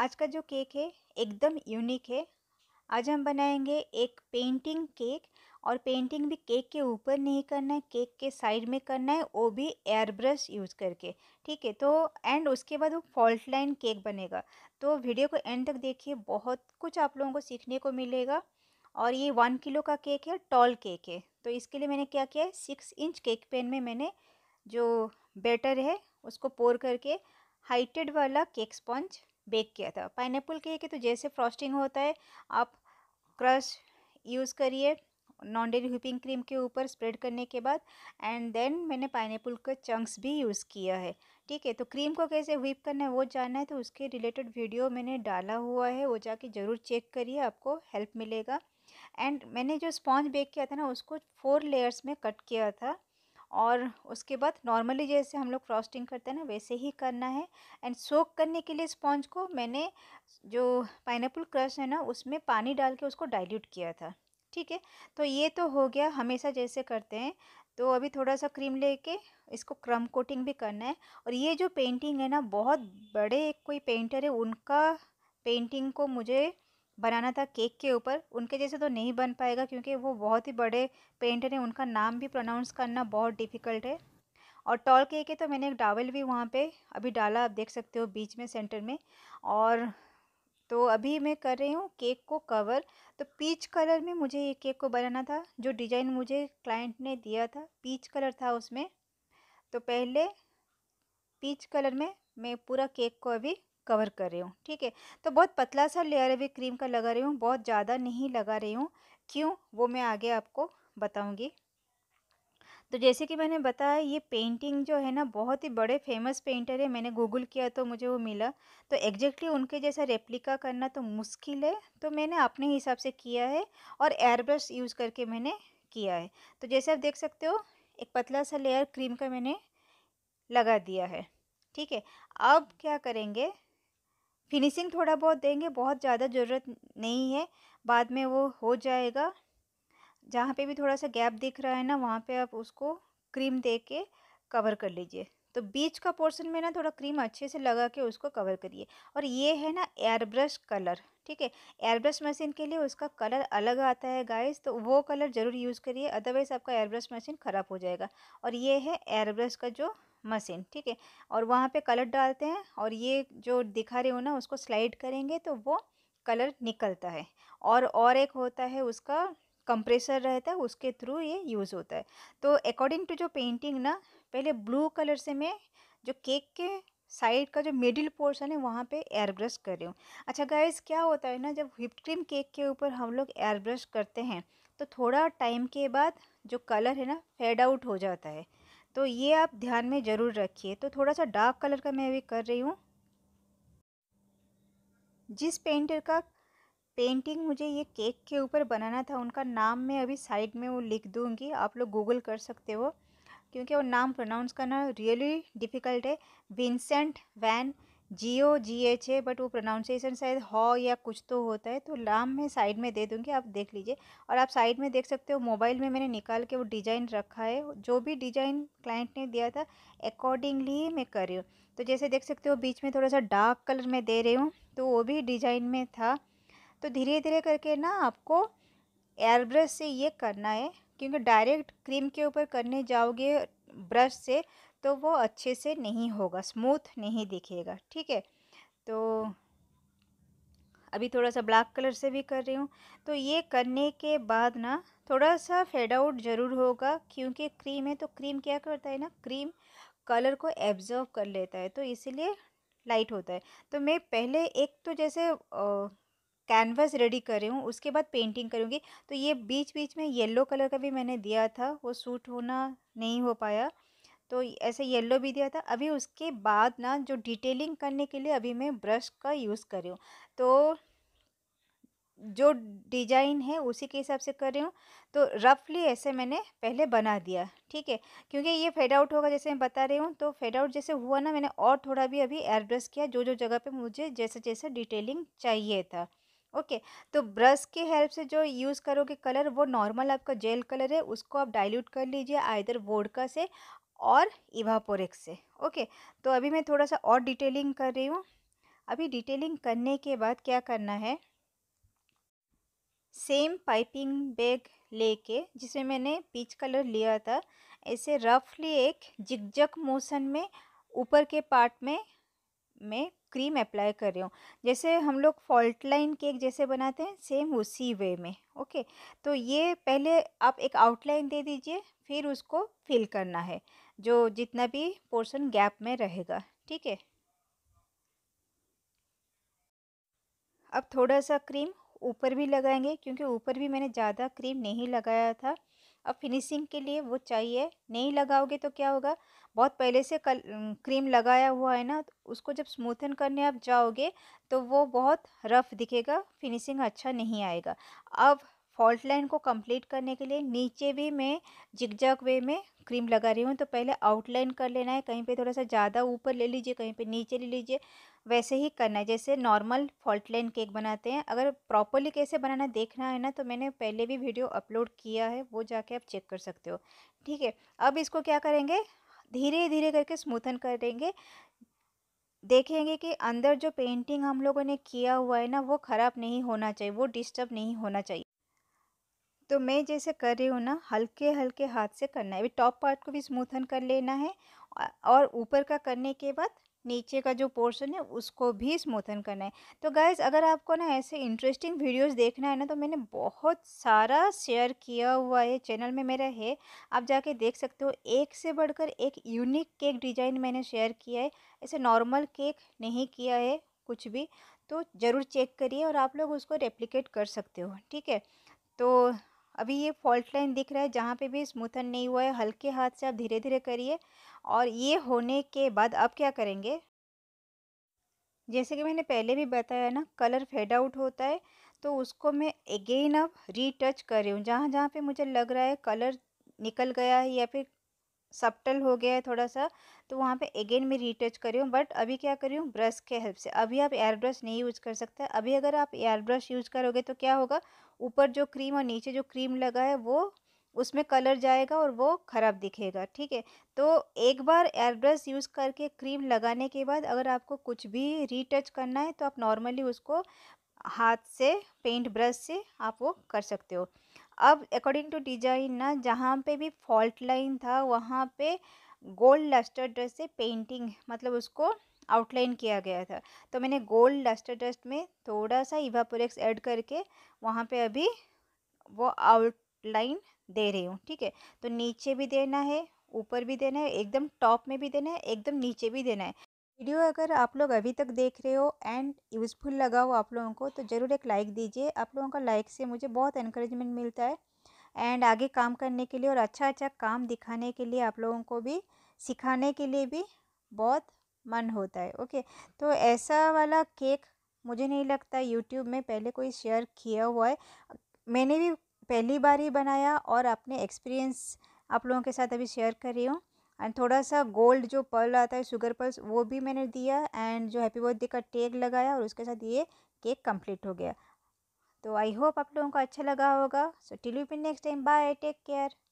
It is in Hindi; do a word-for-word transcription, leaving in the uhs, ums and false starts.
आज का जो केक है एकदम यूनिक है। आज हम बनाएंगे एक पेंटिंग केक, और पेंटिंग भी केक के ऊपर नहीं करना है, केक के साइड में करना है, वो भी एयर ब्रश यूज़ करके, ठीक है। तो एंड उसके बाद वो फॉल्ट लाइन केक बनेगा। तो वीडियो को एंड तक देखिए, बहुत कुछ आप लोगों को सीखने को मिलेगा। और ये वन किलो का केक है, टॉल केक है। तो इसके लिए मैंने क्या किया है, सिक्स इंच केक पैन में मैंने जो बैटर है उसको पोर करके हाइटेड वाला केक स्पंज बेक किया था। पाइनएप्पल केक है तो जैसे फ्रॉस्टिंग होता है, आप क्रश यूज़ करिए नॉन डेरी व्हिपिंग क्रीम के ऊपर स्प्रेड करने के बाद। एंड देन मैंने पाइनएप्पल का चंक्स भी यूज़ किया है, ठीक है। तो क्रीम को कैसे व्हीप करना है वो जानना है तो उसके रिलेटेड वीडियो मैंने डाला हुआ है, वो जाके ज़रूर चेक करिए, आपको हेल्प मिलेगा। एंड मैंने जो स्पॉन्ज बेक किया था ना उसको फोर लेयर्स में कट किया था, और उसके बाद नॉर्मली जैसे हम लोग फ्रॉस्टिंग करते हैं ना वैसे ही करना है। एंड सोक करने के लिए स्पॉन्ज को मैंने जो पाइनएप्पल क्रश है ना उसमें पानी डाल के उसको डाइल्यूट किया था, ठीक है। तो ये तो हो गया हमेशा जैसे करते हैं। तो अभी थोड़ा सा क्रीम लेके इसको क्रम कोटिंग भी करना है। और ये जो पेंटिंग है ना, बहुत बड़े कोई पेंटर है, उनका पेंटिंग को मुझे बनाना था केक के ऊपर। उनके जैसे तो नहीं बन पाएगा क्योंकि वो बहुत ही बड़े पेंटर हैं, उनका नाम भी प्रोनाउंस करना बहुत डिफ़िकल्ट है। और टॉल केक है तो मैंने एक डावल भी वहाँ पे अभी डाला, आप देख सकते हो बीच में सेंटर में। और तो अभी मैं कर रही हूँ केक को कवर। तो पीच कलर में मुझे ये केक को बनाना था, जो डिज़ाइन मुझे क्लाइंट ने दिया था पीच कलर था उसमें। तो पहले पीच कलर में मैं पूरा केक को अभी कवर कर रही हूँ, ठीक है। तो बहुत पतला सा लेयर अभी क्रीम का लगा रही हूँ, बहुत ज़्यादा नहीं लगा रही हूँ, क्यों वो मैं आगे आपको बताऊँगी। तो जैसे कि मैंने बताया ये पेंटिंग जो है ना बहुत ही बड़े फेमस पेंटर है, मैंने गूगल किया तो मुझे वो मिला। तो एग्जैक्टली उनके जैसा रेप्लिका करना तो मुश्किल है, तो मैंने अपने हिसाब से किया है और एयर ब्रश यूज़ करके मैंने किया है। तो जैसे आप देख सकते हो एक पतला सा लेयर क्रीम का मैंने लगा दिया है, ठीक है। अब क्या करेंगे, फिनिशिंग थोड़ा बहुत देंगे, बहुत ज़्यादा ज़रूरत नहीं है, बाद में वो हो जाएगा। जहाँ पे भी थोड़ा सा गैप दिख रहा है ना वहाँ पे आप उसको क्रीम दे के कवर कर लीजिए। तो बीच का पोर्शन में ना थोड़ा क्रीम अच्छे से लगा के उसको कवर करिए। और ये है ना एयर ब्रश कलर, ठीक है। एयर ब्रश मशीन के लिए उसका कलर अलग आता है गाइस, तो वो कलर ज़रूर यूज़ करिए, अदरवाइज़ आपका एयर ब्रश मशीन ख़राब हो जाएगा। और ये है एयर ब्रश का जो मशीन, ठीक है। और वहाँ पे कलर डालते हैं, और ये जो दिखा रहे हो ना उसको स्लाइड करेंगे तो वो कलर निकलता है। और और एक होता है उसका कंप्रेसर रहता है, उसके थ्रू ये यूज़ होता है। तो अकॉर्डिंग टू जो पेंटिंग ना, पहले ब्लू कलर से मैं जो केक के साइड का जो मिडिल पोर्शन है वहाँ पे एयर ब्रश कर रही हूँ। अच्छा गाइस, क्या होता है ना जब व्हिप्ड क्रीम केक के ऊपर हम लोग एयर ब्रश करते हैं तो थोड़ा टाइम के बाद जो कलर है ना फेड आउट हो जाता है, तो ये आप ध्यान में ज़रूर रखिए। तो थोड़ा सा डार्क कलर का मैं भी कर रही हूँ। जिस पेंटर का पेंटिंग मुझे ये केक के ऊपर बनाना था उनका नाम मैं अभी साइड में वो लिख दूँगी, आप लोग गूगल कर सकते हो क्योंकि वो नाम प्रोनाउंस करना रियली डिफ़िकल्ट है। Vincent van G O G H है, बट वो प्रोनाउंसिएशन शायद हॉ या कुछ तो होता है, तो नाम मैं साइड में दे दूँगी, आप देख लीजिए। और आप साइड में देख सकते हो मोबाइल में मैंने निकाल के वो डिज़ाइन रखा है, जो भी डिज़ाइन क्लाइंट ने दिया था अकॉर्डिंगली मैं कर रही हूँ। तो जैसे देख सकते हो बीच में थोड़ा सा डार्क कलर में दे रही हूँ, तो वो भी डिज़ाइन में था। तो धीरे धीरे करके ना आपको एयर ब्रश से ये करना है, क्योंकि डायरेक्ट क्रीम के ऊपर करने जाओगे ब्रश से तो वो अच्छे से नहीं होगा, स्मूथ नहीं दिखेगा, ठीक है। तो अभी थोड़ा सा ब्लैक कलर से भी कर रही हूँ। तो ये करने के बाद ना थोड़ा सा फेड आउट ज़रूर होगा, क्योंकि क्रीम है तो क्रीम क्या करता है ना, क्रीम कलर को एब्जॉर्व कर लेता है, तो इसीलिए लाइट होता है। तो मैं पहले एक तो जैसे आ, कैनवस रेडी कर रही हूँ, उसके बाद पेंटिंग करूँगी। तो ये बीच बीच में येलो कलर का भी मैंने दिया था, वो सूट होना नहीं हो पाया, तो ऐसे येलो भी दिया था। अभी उसके बाद ना जो डिटेलिंग करने के लिए अभी मैं ब्रश का यूज़ कर रही हूँ, तो जो डिज़ाइन है उसी के हिसाब से कर रही हूँ। तो रफली ऐसे मैंने पहले बना दिया, ठीक है, क्योंकि ये फेड आउट होगा जैसे मैं बता रही हूँ। तो फेड आउट जैसे हुआ ना मैंने और थोड़ा भी अभी एयर ब्रश किया, जो जो जगह पर मुझे जैसे जैसे डिटेलिंग चाहिए था, ओके okay, तो ब्रश के हेल्प से जो यूज़ करोगे कलर, वो नॉर्मल आपका जेल कलर है उसको आप डाइल्यूट कर लीजिए आइदर वोडका से और इवापोरेक्स से, ओके okay, तो अभी मैं थोड़ा सा और डिटेलिंग कर रही हूँ। अभी डिटेलिंग करने के बाद क्या करना है, सेम पाइपिंग बैग लेके जिसमें मैंने पीच कलर लिया था ऐसे रफली एक जिगजग मोशन में ऊपर के पार्ट में मैं क्रीम अप्लाई कर रही हूँ। जैसे हम लोग फॉल्ट लाइन केक जैसे बनाते हैं सेम उसी वे में। ओके, तो ये पहले आप एक आउटलाइन दे दीजिए, फिर उसको फिल करना है जो जितना भी पोर्शन गैप में रहेगा। ठीक है, अब थोड़ा सा क्रीम ऊपर भी लगाएंगे क्योंकि ऊपर भी मैंने ज़्यादा क्रीम नहीं लगाया था। अब फिनिशिंग के लिए वो चाहिए, नहीं लगाओगे तो क्या होगा, बहुत पहले से कल क्रीम लगाया हुआ है ना, उसको जब स्मूथन करने आप जाओगे तो वो बहुत रफ दिखेगा, फिनिशिंग अच्छा नहीं आएगा। अब फॉल्ट लाइन को कंप्लीट करने के लिए नीचे भी मैं जिगजैग वे में क्रीम लगा रही हूँ, तो पहले आउटलाइन कर लेना है, कहीं पे थोड़ा सा ज़्यादा ऊपर ले लीजिए, कहीं पे नीचे ले लीजिए, वैसे ही करना है जैसे नॉर्मल फॉल्ट लाइन केक बनाते हैं। अगर प्रॉपरली कैसे बनाना देखना है ना तो मैंने पहले भी वीडियो अपलोड किया है, वो जाके आप चेक कर सकते हो। ठीक है, अब इसको क्या करेंगे, धीरे धीरे करके स्मूथन करेंगे, देखेंगे कि अंदर जो पेंटिंग हम लोगों ने किया हुआ है ना वो ख़राब नहीं होना चाहिए, वो डिस्टर्ब नहीं होना चाहिए। तो मैं जैसे कर रही हूँ ना, हल्के हल्के हाथ से करना है। अभी टॉप पार्ट को भी स्मूथन कर लेना है और ऊपर का करने के बाद नीचे का जो पोर्शन है उसको भी स्मूथन करना है। तो गाइज़ अगर आपको ना ऐसे इंटरेस्टिंग वीडियोस देखना है ना तो मैंने बहुत सारा शेयर किया हुआ है, चैनल में मेरा है, आप जाके देख सकते हो। एक से बढ़कर एक यूनिक केक डिज़ाइन मैंने शेयर किया है, ऐसे नॉर्मल केक नहीं किया है कुछ भी, तो ज़रूर चेक करिए और आप लोग उसको रेप्लिकेट कर सकते हो। ठीक है, तो अभी ये फॉल्ट लाइन दिख रहा है, जहाँ पे भी स्मूथन नहीं हुआ है, हल्के हाथ से आप धीरे धीरे करिए। और ये होने के बाद आप क्या करेंगे, जैसे कि मैंने पहले भी बताया ना, कलर फेड आउट होता है, तो उसको मैं अगेन अब रीटच कर रही हूँ। जहाँ जहाँ पे मुझे लग रहा है कलर निकल गया है या फिर सब्टल हो गया है थोड़ा सा, तो वहाँ पे अगेन मैं रीटच कर रही हूँ। बट अभी क्या कर रही हूँ, ब्रश के हेल्प से। अभी आप एयर ब्रश नहीं यूज़ कर सकते, अभी अगर आप एयर ब्रश यूज़ करोगे तो क्या होगा, ऊपर जो क्रीम और नीचे जो क्रीम लगा है वो उसमें कलर जाएगा और वो ख़राब दिखेगा। ठीक है, तो एक बार एयर ब्रश यूज़ करके क्रीम लगाने के बाद अगर आपको कुछ भी रीटच करना है तो आप नॉर्मली उसको हाथ से पेंट ब्रश से आप वो कर सकते हो। अब अकॉर्डिंग टू डिजाइन ना, जहाँ पे भी फॉल्ट लाइन था वहाँ पे गोल्ड लस्टर डस्ट से पेंटिंग मतलब उसको आउटलाइन किया गया था, तो मैंने गोल्ड लस्टर डस्ट में थोड़ा सा इवापोरेक्स ऐड करके वहाँ पे अभी वो आउटलाइन दे रही हूँ। ठीक है, तो नीचे भी देना है, ऊपर भी देना है, एकदम टॉप में भी देना है, एकदम नीचे भी देना है। वीडियो अगर आप लोग अभी तक देख रहे हो एंड यूज़फुल लगा हो आप लोगों को तो ज़रूर एक लाइक दीजिए, आप लोगों का लाइक से मुझे बहुत एनकरेजमेंट मिलता है एंड आगे काम करने के लिए और अच्छा अच्छा काम दिखाने के लिए, आप लोगों को भी सिखाने के लिए भी बहुत मन होता है। ओके, तो ऐसा वाला केक मुझे नहीं लगता यूट्यूब में पहले कोई शेयर किया हुआ है, मैंने भी पहली बार ही बनाया और अपने एक्सपीरियंस आप लोगों के साथ अभी शेयर कर रही हूँ। एंड थोड़ा सा गोल्ड जो पर्ल आता है शुगर पर्ल्स वो भी मैंने दिया एंड जो हैप्पी बर्थडे का टैग लगाया और उसके साथ ये केक कंप्लीट हो गया। तो आई होप आप लोगों को अच्छा लगा होगा। So till we next time, bye, take care.